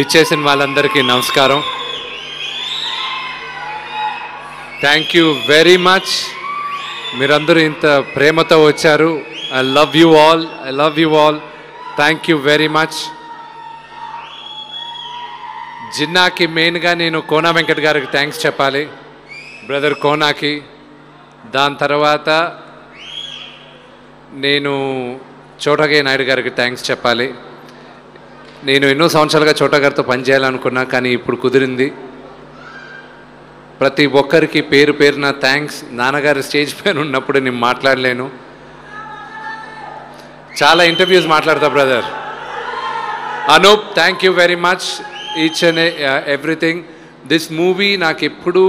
విచ్చేసిన వాళ్ళందరికీ నమస్కారం. Thank you very much. మీరందరూ ఇంత ప్రేమతో వచ్చారు. I love you all. Thank you very much. జిన్నాకి మెయిన్గా నేను కోనా వెంకట్ గారికి థ్యాంక్స్ చెప్పాలి, బ్రదర్ కోనాకి. దాని తర్వాత నేను చోటగయ్య నాయుడు గారికి థ్యాంక్స్ చెప్పాలి. నేను ఎన్నో సంవత్సరాలుగా చోటగారితో పనిచేయాలనుకున్నా, కానీ ఇప్పుడు కుదిరింది. ప్రతి ఒక్కరికి పేరు పేరున థ్యాంక్స్. నాన్నగారు స్టేజ్ పైన ఉన్నప్పుడు నేను మాట్లాడలేను. చాలా ఇంటర్వ్యూస్ మాట్లాడతా brother. Anoop, thank you very much each and everything. This movie నాకు ఎప్పుడూ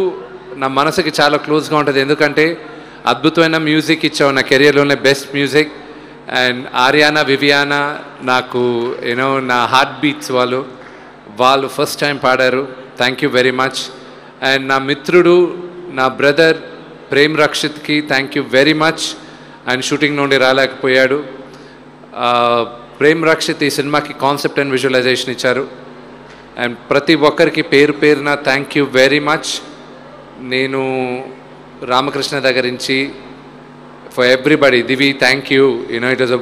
నా మనసుకి చాలా క్లోజ్గా ఉంటుంది, ఎందుకంటే అద్భుతమైన మ్యూజిక్ ఇచ్చావు. నా కెరియర్లోనే బెస్ట్ మ్యూజిక్. అండ్ ఆర్యానా, వివియానా నాకు నా హార్ట్ బీట్స్ వాళ్ళు ఫస్ట్ టైం పాడారు. Thank you very much. And నా మిత్రుడు, నా బ్రదర్ ప్రేమ్ రక్షిత్కి థ్యాంక్ యూ వెరీ మచ్. ఆయన షూటింగ్ నుండి రాలేకపోయాడు. ప్రేమ్ రక్షిత్ ఈ సినిమాకి కాన్సెప్ట్ అండ్ విజువలైజేషన్ ఇచ్చారు. అండ్ ప్రతి ఒక్కరికి పేరు పేరున థ్యాంక్ యూ వెరీ మచ్. నేను రామకృష్ణ దగ్గర నుంచి for everybody, Divi thank you. It was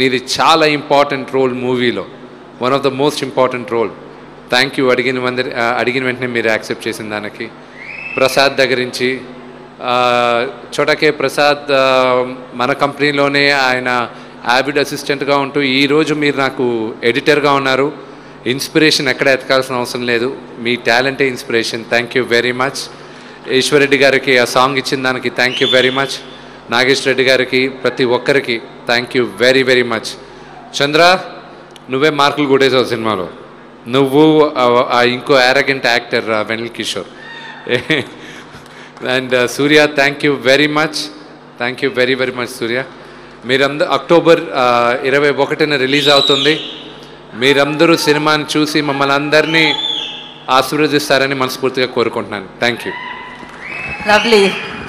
నీది చాలా ఇంపార్టెంట్ రోల్ మూవీలో, one of the most important role. Thank you. అడిగిన వెంటనే మీరు యాక్సెప్ట్ చేసిన దానికి. ప్రసాద్ దగ్గర నుంచి, చోటకే ప్రసాద్ మన కంపెనీలోనే ఆయన యావిడ్ అసిస్టెంట్గా ఉంటూ ఈరోజు మీరు నాకు ఎడిటర్గా ఉన్నారు. ఇన్స్పిరేషన్ ఎక్కడ ఎతకాల్సిన అవసరం లేదు, మీ టాలెంటే inspiration. Thank you very much. Eshwar Reddy గారికి ఆ సాంగ్ ఇచ్చిన దానికి thank you very much. Nagesh Reddy గారికి, ప్రతి ఒక్కరికి thank you very very much. Chandra, నువ్వే మార్కులు కొట్టేసావు సినిమాలో. నువ్వు ఇంకో arrogant actor వెనల్ Kishore. And Surya, thank you very much. Thank you very very much Surya. మీరందరూ అక్టోబర్ 21న రిలీజ్ అవుతుంది. మీరందరూ సినిమాని చూసి మమ్మల్ని అందరినీ ఆశీర్వదిస్తారని మనస్ఫూర్తిగా కోరుకుంటున్నాను. Thank you. Lovely.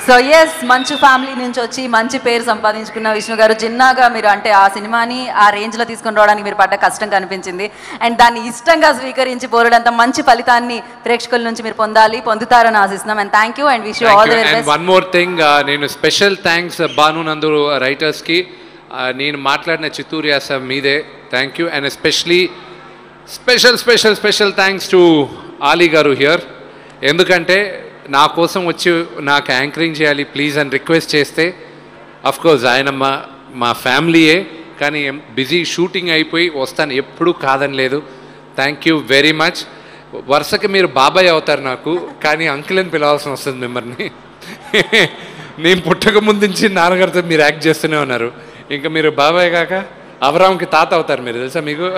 So yes, Manchu family నుంచి వచ్చి మంచి పేరు సంపాదించుకున్న విష్ణు గారు, చిన్నగా మీరు అంటే ఆ సినిమాని ఆ రేంజ్లో తీసుకుని రావడానికి మీరు పడ్డ కష్టం కనిపించింది. అండ్ దాన్ని ఇష్టంగా స్వీకరించి పోరాడంత మంచి ఫలితాన్ని ప్రేక్షకుల నుంచి మీరు పొందుతారని ఆశిస్తున్నాం. And thank you and wish you all the best. One more thing, నేను స్పెషల్ థ్యాంక్స్ భాను నందు రైటర్స్కి. నేను మాట్లాడిన చిత్తూరు యాస మీదే. Thank you. And especially special thanks to Ali గారు హియర్. ఎందుకంటే నా కోసం వచ్చి నాకు యాంకరింగ్ చేయాలి ప్లీజ్ అని రిక్వెస్ట్ చేస్తే, అఫ్కోర్స్ ఆయన మా ఫ్యామిలీయే, కానీ బిజీ షూటింగ్ అయిపోయి వస్తాను, ఎప్పుడూ కాదని లేదు. Thank you very much. వరుసకి మీరు బాబాయ్ అవుతారు నాకు, కానీ అంకుల్ అని పిలవాల్సిన వస్తుంది మిమ్మల్ని. నేను పుట్టక ముందు నుంచి నాన్నగారితో మీరు యాక్ట్ చేస్తూనే ఉన్నారు, ఇంకా మీరు బాబాయ్ కాక అవరాంకి తాత అవుతారు మీరు, తెలుసా మీకు.